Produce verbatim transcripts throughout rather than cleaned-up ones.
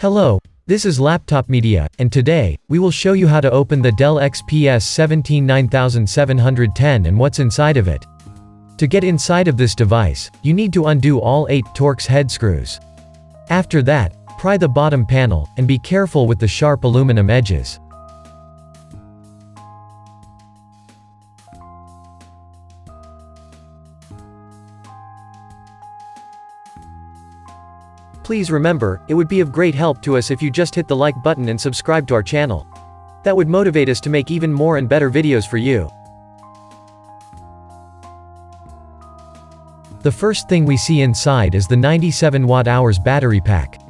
Hello, this is Laptop Media, and today, we will show you how to open the Dell X P S seventeen nine seven one zero and what's inside of it. To get inside of this device, you need to undo all eight Torx head screws. After that, pry the bottom panel, and be careful with the sharp aluminum edges. Please remember, it would be of great help to us if you just hit the like button and subscribe to our channel. That would motivate us to make even more and better videos for you. The first thing we see inside is the ninety-seven watt hours battery pack.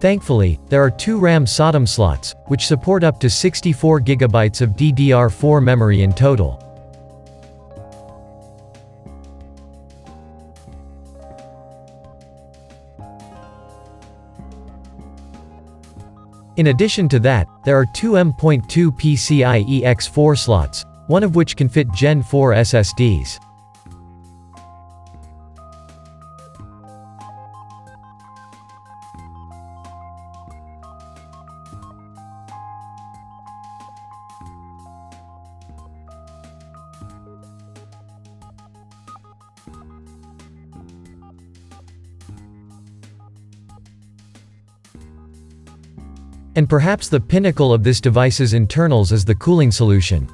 Thankfully, there are two RAM SATA slots, which support up to sixty-four gigabytes of D D R four memory in total. In addition to that, there are two M dot two P C I E X four slots, one of which can fit Gen four S S Ds. And perhaps the pinnacle of this device's internals is the cooling solution.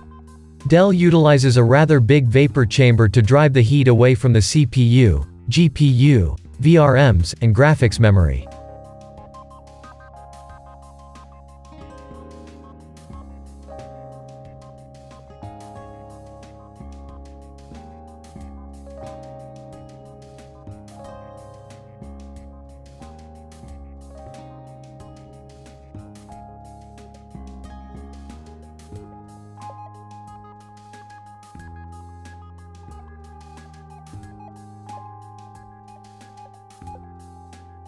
Dell utilizes a rather big vapor chamber to drive the heat away from the C P U, G P U, V R Ms, and graphics memory.